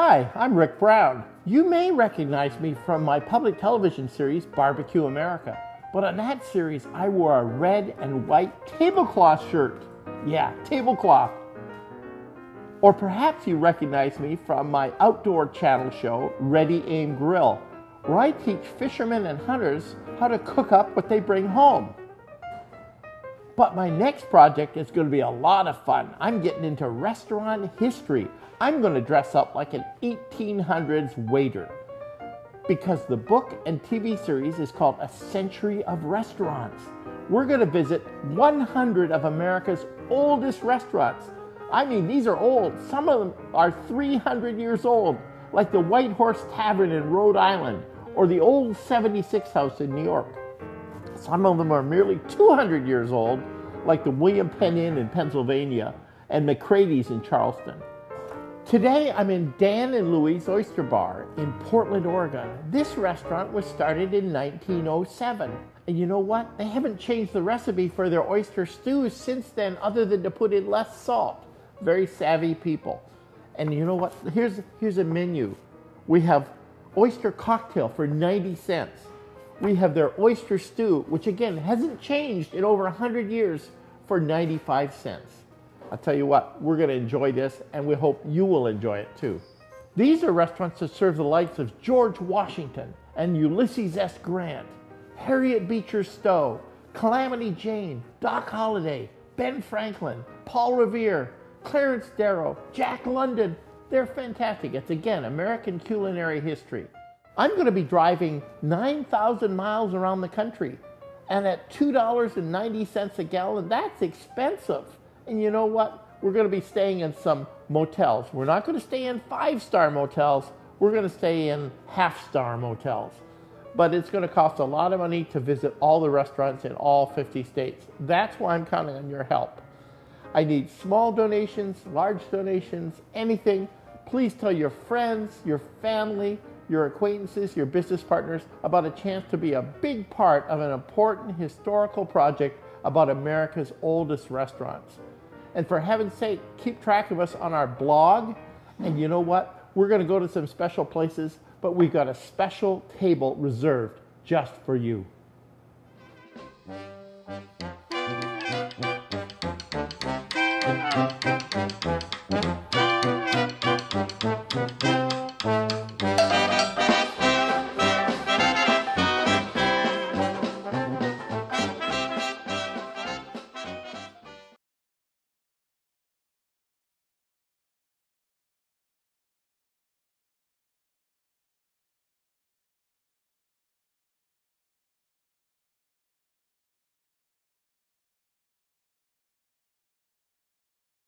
Hi, I'm Rick Browne. You may recognize me from my public television series, Barbecue America. But on that series, I wore a red and white tablecloth shirt. Yeah, tablecloth. Or perhaps you recognize me from my Outdoor Channel show, Ready Aim, Grill, where I teach fishermen and hunters how to cook up what they bring home. But my next project is going to be a lot of fun. I'm getting into restaurant history. I'm going to dress up like an 1800s waiter, because the book and TV series is called A Century of Restaurants. We're going to visit 100 of America's oldest restaurants. I mean, these are old. Some of them are 300 years old, like the White Horse Tavern in Rhode Island or the old 76th House in New York. Some of them are merely 200 years old, like the William Penn Inn in Pennsylvania and McCrady's in Charleston. Today, I'm in Dan and Louise Oyster Bar in Portland, Oregon. This restaurant was started in 1907. And you know what? They haven't changed the recipe for their oyster stews since then, other than to put in less salt. Very savvy people. And you know what? Here's a menu. We have oyster cocktail for 90 cents. We have their oyster stew, which again hasn't changed in over 100 years, for 95 cents. I'll tell you what, we're going to enjoy this, and we hope you will enjoy it too. These are restaurants that serve the likes of George Washington and Ulysses S. Grant, Harriet Beecher Stowe, Calamity Jane, Doc Holliday, Ben Franklin, Paul Revere, Clarence Darrow, Jack London. They're fantastic. It's again, American culinary history. I'm going to be driving 9,000 miles around the country, and at $2.90 a gallon, that's expensive. And you know what? We're going to be staying in some motels. We're not going to stay in five-star motels. We're going to stay in half-star motels. But it's going to cost a lot of money to visit all the restaurants in all 50 states. That's why I'm counting on your help. I need small donations, large donations, anything. Please tell your friends, your family, your acquaintances, your business partners about a chance to be a big part of an important historical project about America's oldest restaurants. And for heaven's sake, keep track of us on our blog. And you know what? We're going to go to some special places, but we've got a special table reserved just for you.